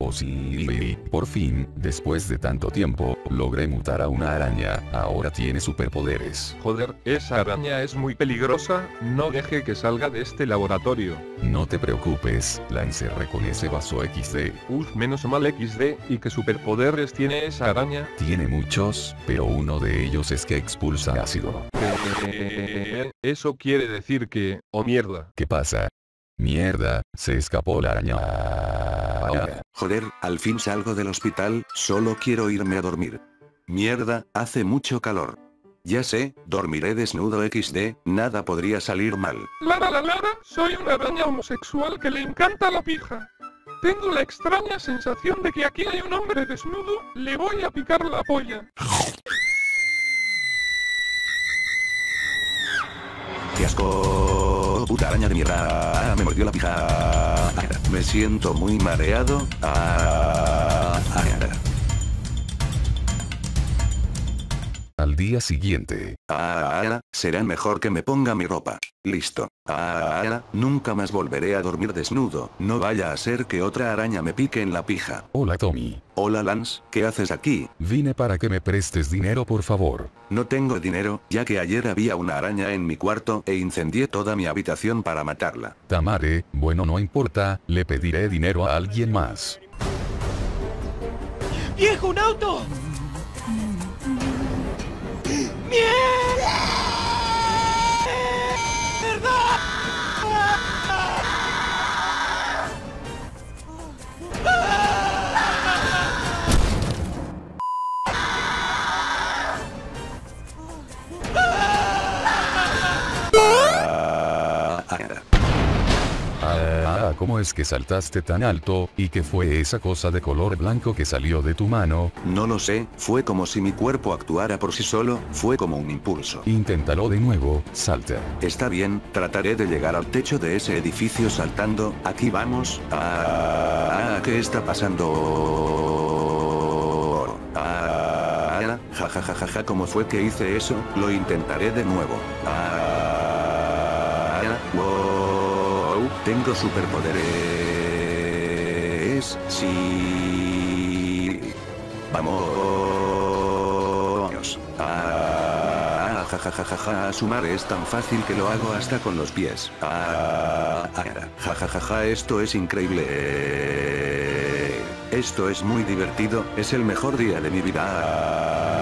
Oh sí, por fin, después de tanto tiempo, logré mutar a una araña, ahora tiene superpoderes. Joder, esa araña es muy peligrosa, no deje que salga de este laboratorio. No te preocupes, la encerré con ese vaso XD. Uf, menos mal XD, ¿y qué superpoderes tiene esa araña? Tiene muchos, pero uno de ellos es que expulsa ácido. Eso quiere decir que... oh mierda. ¿Qué pasa? Mierda, se escapó la araña. Joder, al fin salgo del hospital, solo quiero irme a dormir. Mierda, hace mucho calor. Ya sé, dormiré desnudo XD, nada podría salir mal. Lara, soy una araña homosexual que le encanta la pija. Tengo la extraña sensación de que aquí hay un hombre desnudo, le voy a picar la polla. ¡Qué asco! Puta araña de mierda, me mordió la pija. Me siento muy mareado. Al día siguiente. Será mejor que me ponga mi ropa. Listo. Nunca más volveré a dormir desnudo, no vaya a ser que otra araña me pique en la pija. Hola Tommy. Hola Lance, ¿qué haces aquí? Vine para que me prestes dinero por favor. No tengo dinero, ya que ayer había una araña en mi cuarto e incendié toda mi habitación para matarla. Tamare, bueno no importa, le pediré dinero a alguien más. ¡Viejo, un auto! ¡Mierda! ¿Cómo es que saltaste tan alto, y qué fue esa cosa de color blanco que salió de tu mano? No lo sé, fue como si mi cuerpo actuara por sí solo, fue como un impulso. Inténtalo de nuevo, salta. Está bien, trataré de llegar al techo de ese edificio saltando, aquí vamos. ¿Qué está pasando? Jajajaja, ¿cómo fue que hice eso? Lo intentaré de nuevo. Tengo superpoderes, sí. Vamos. Jajajaja, sumar es tan fácil que lo hago hasta con los pies. Jajajaja, esto es increíble. Esto es muy divertido, es el mejor día de mi vida.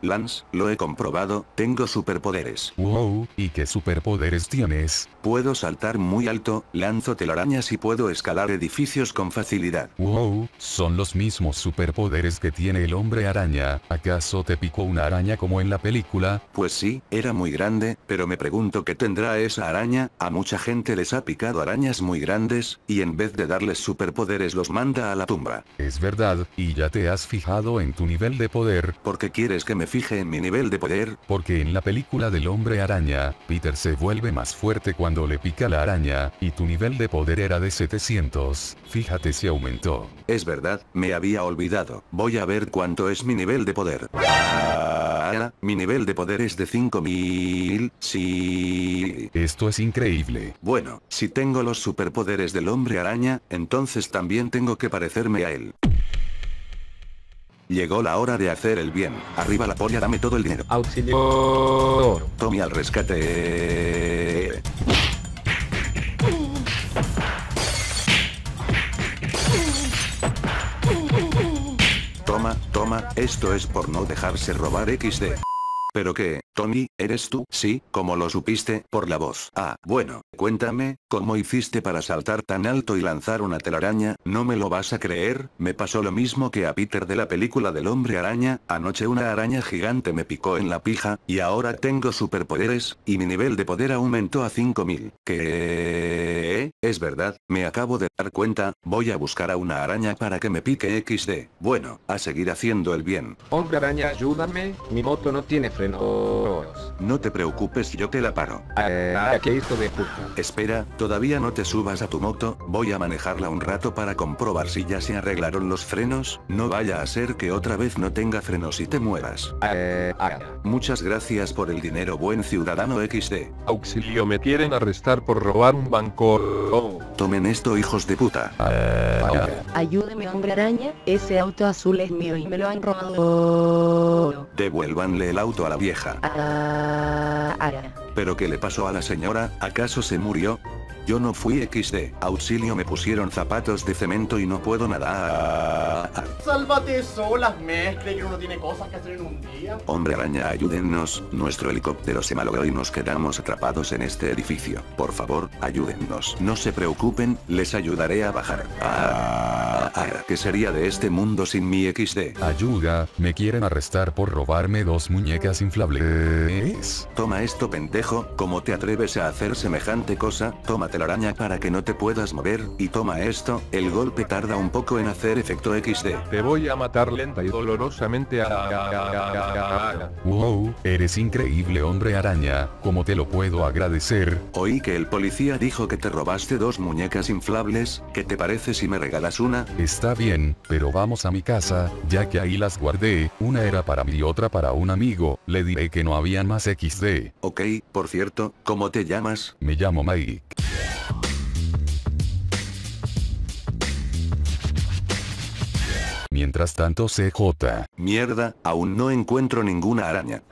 Lance, lo he comprobado, tengo superpoderes. Wow, ¿y qué superpoderes tienes? Puedo saltar muy alto, lanzo telarañas y puedo escalar edificios con facilidad. Wow, son los mismos superpoderes que tiene el hombre araña. ¿Acaso te picó una araña como en la película? Pues sí, era muy grande, pero me pregunto qué tendrá esa araña. A mucha gente les ha picado arañas muy grandes, y en vez de darles superpoderes los manda a la tumba. Es verdad, ¿y ya te has fijado en tu nivel de poder? ¿Por qué quieres que me fije en mi nivel de poder? Porque en la película del hombre araña, Peter se vuelve más fuerte cuando le pica la araña, y tu nivel de poder era de 700, fíjate si aumentó. Es verdad, me había olvidado, voy a ver cuánto es mi nivel de poder. Mi nivel de poder es de 5000, sí. Esto es increíble. Bueno, si tengo los superpoderes del hombre araña, entonces también tengo que parecerme a él. Llegó la hora de hacer el bien. Arriba la polla, dame todo el dinero. Auxilio. Tommy al rescate. Toma, esto es por no dejarse robar XD. ¿Pero qué, Tommy, eres tú? Sí, como lo supiste, por la voz. Bueno, cuéntame, ¿cómo hiciste para saltar tan alto y lanzar una telaraña? No me lo vas a creer, me pasó lo mismo que a Peter de la película del hombre araña, anoche una araña gigante me picó en la pija, y ahora tengo superpoderes, y mi nivel de poder aumentó a 5000. ¿Qué? Es verdad, me acabo de dar cuenta, voy a buscar a una araña para que me pique XD. Bueno, a seguir haciendo el bien. Hombre araña, ayúdame, mi moto no tiene freno. huevos. No te preocupes, yo te la paro. Qué hijo de puta. Espera, todavía no te subas a tu moto, voy a manejarla un rato para comprobar si ya se arreglaron los frenos, no vaya a ser que otra vez no tenga frenos y te mueras. Muchas gracias por el dinero, buen ciudadano XD. Auxilio, me quieren arrestar por robar un banco. Oh. Tomen esto, hijos de puta. Ayúdeme, hombre araña, ese auto azul es mío y me lo han robado. Devuélvanle el auto a la vieja. ¿Pero qué le pasó a la señora? ¿Acaso se murió? Yo no fui, XD. Auxilio, me pusieron zapatos de cemento y no puedo nada. Sálvate solas, mestre, que uno tiene cosas que hacer en un día. Hombre araña, ayúdennos. Nuestro helicóptero se malogró y nos quedamos atrapados en este edificio. Por favor, ayúdennos. No se preocupen, les ayudaré a bajar. ¿Qué sería de este mundo sin mi XD? Ayuda, me quieren arrestar por robarme dos muñecas inflables. Toma esto, pendejo. ¿Cómo te atreves a hacer semejante cosa? Tómate la araña para que no te puedas mover, y toma esto, el golpe tarda un poco en hacer efecto XD. Te voy a matar lenta y dolorosamente. Wow, eres increíble, hombre araña, ¿cómo te lo puedo agradecer? Oí que el policía dijo que te robaste dos muñecas inflables, ¿qué te parece si me regalas una? Está bien, pero vamos a mi casa, ya que ahí las guardé, una era para mí y otra para un amigo, le diré que no habían más XD. Ok, por cierto, ¿cómo te llamas? Me llamo Mike. Mientras tanto, CJ. Mierda, aún no encuentro ninguna araña.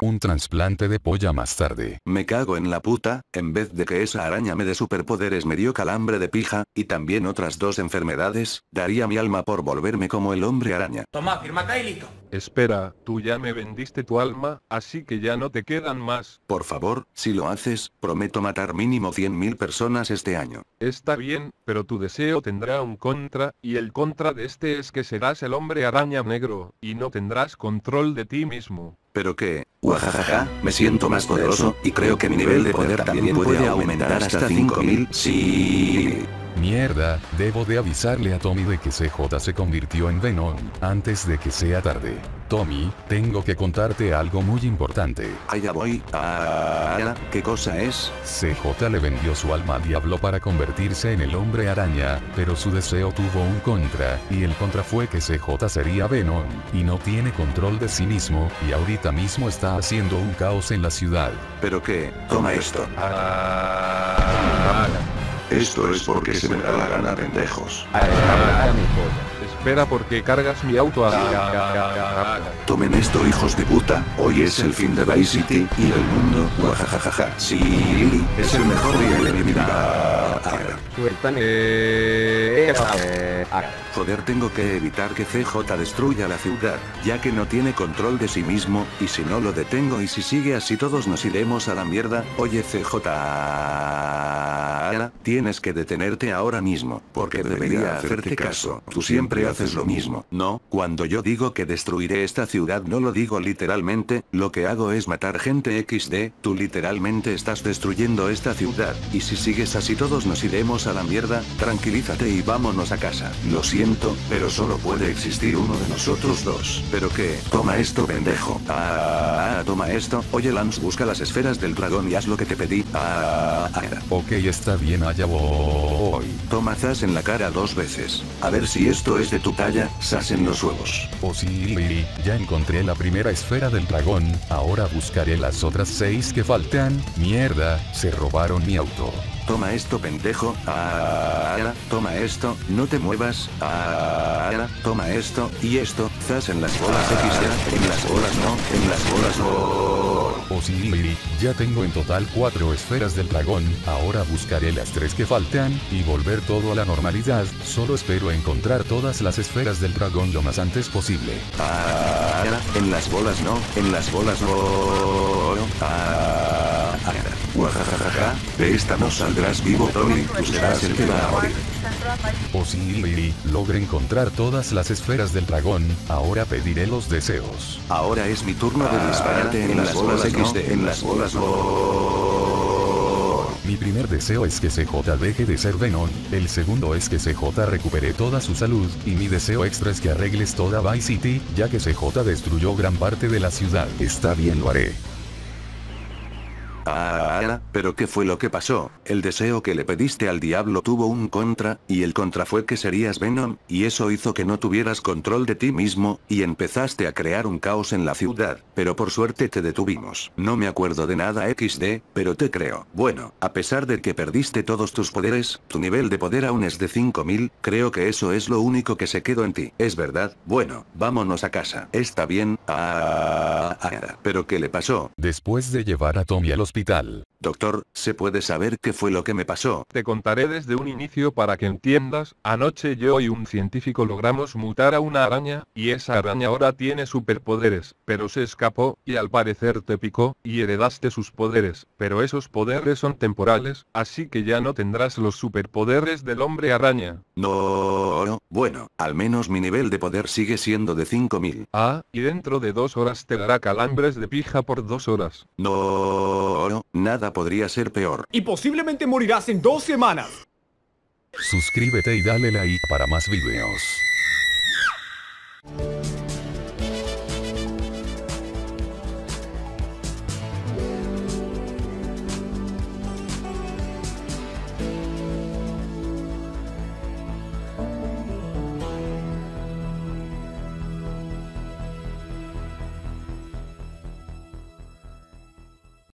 Un trasplante de polla más tarde. Me cago en la puta, en vez de que esa araña me dé superpoderes me dio calambre de pija, y también otras dos enfermedades, daría mi alma por volverme como el hombre araña. Toma, firma acá y listo. Espera, tú ya me vendiste tu alma, así que ya no te quedan más. Por favor, si lo haces, prometo matar mínimo 100.000 personas este año. Está bien, pero tu deseo tendrá un contra, y el contra de este es que serás el hombre araña negro, y no tendrás control de ti mismo. ¿Pero qué? Guajajaja, me siento más poderoso, y creo que mi nivel de poder también puede aumentar hasta 5000, sí. Mierda, debo de avisarle a Tommy de que CJ se convirtió en Venom, antes de que sea tarde. Tommy, tengo que contarte algo muy importante. Allá voy. ¿Qué cosa es? CJ le vendió su alma a Diablo para convertirse en el hombre araña, pero su deseo tuvo un contra, y el contra fue que CJ sería Venom, y no tiene control de sí mismo, y ahorita mismo está haciendo un caos en la ciudad. ¿Pero qué? Toma esto. Esto es porque se me da la gana, pendejos. Espera, porque cargas mi auto. Tomen esto, hijos de puta. Hoy es el fin de Vice City y del mundo. Guajajajaja. Sí, es el mejor día de mi vida. Joder, tengo que evitar que CJ destruya la ciudad, ya que no tiene control de sí mismo, y si no lo detengo y si sigue así todos nos iremos a la mierda. Oye CJ, tienes que detenerte ahora mismo, porque debería hacerte caso, tú siempre haces lo mismo. No, cuando yo digo que destruiré esta ciudad no lo digo literalmente, lo que hago es matar gente XD, tú literalmente estás destruyendo esta ciudad, y si sigues así todos nos iremos a la mierda, tranquilízate y vámonos a casa. Lo siento, pero solo puede existir uno de nosotros dos. ¿Pero qué? Toma esto, pendejo. Toma esto. Oye Lance, busca las esferas del dragón y haz lo que te pedí. Ok, está bien, allá voy. Toma zas en la cara dos veces. A ver si esto es de tu talla, zas en los huevos. Oh sí, ya encontré la primera esfera del dragón, ahora buscaré las otras 6 que faltan. Mierda, se robaron mi auto. Toma esto, pendejo. Toma esto, no te muevas. Toma esto, y esto, zas en las bolas XD, en las bolas no, en las bolas no. Oh sí, ya tengo en total 4 esferas del dragón, ahora buscaré las 3 que faltan, y volver todo a la normalidad, solo espero encontrar todas las esferas del dragón lo más antes posible. En las bolas no, en las bolas no. Guajajajaja, de esta no saldrás vivo, Tommy, tú serás el que va a morir. Oh sí, logré encontrar todas las esferas del dragón, ahora pediré los deseos. Ahora es mi turno de dispararte en las bolas XD, en las bolas no. Mi primer deseo es que CJ deje de ser Venom, el segundo es que CJ recupere toda su salud, y mi deseo extra es que arregles toda Vice City, ya que CJ destruyó gran parte de la ciudad. Está bien, lo haré. ¿Pero qué fue lo que pasó? El deseo que le pediste al diablo tuvo un contra, y el contra fue que serías Venom, y eso hizo que no tuvieras control de ti mismo, y empezaste a crear un caos en la ciudad, pero por suerte te detuvimos. No me acuerdo de nada XD, pero te creo. Bueno, a pesar de que perdiste todos tus poderes, tu nivel de poder aún es de 5000, creo que eso es lo único que se quedó en ti. ¿Es verdad? Bueno, vámonos a casa. Está bien, ¿pero qué le pasó? Después de llevar a Tommy a los hospital. Doctor, ¿se puede saber qué fue lo que me pasó? Te contaré desde un inicio para que entiendas. Anoche yo y un científico logramos mutar a una araña, y esa araña ahora tiene superpoderes, pero se escapó, y al parecer te picó, y heredaste sus poderes, pero esos poderes son temporales, así que ya no tendrás los superpoderes del hombre araña. No, bueno, al menos mi nivel de poder sigue siendo de 5000. Y dentro de 2 horas te dará calambres de pija por 2 horas. No. Nada podría ser peor. Y posiblemente morirás en 2 semanas. Suscríbete y dale like para más videos.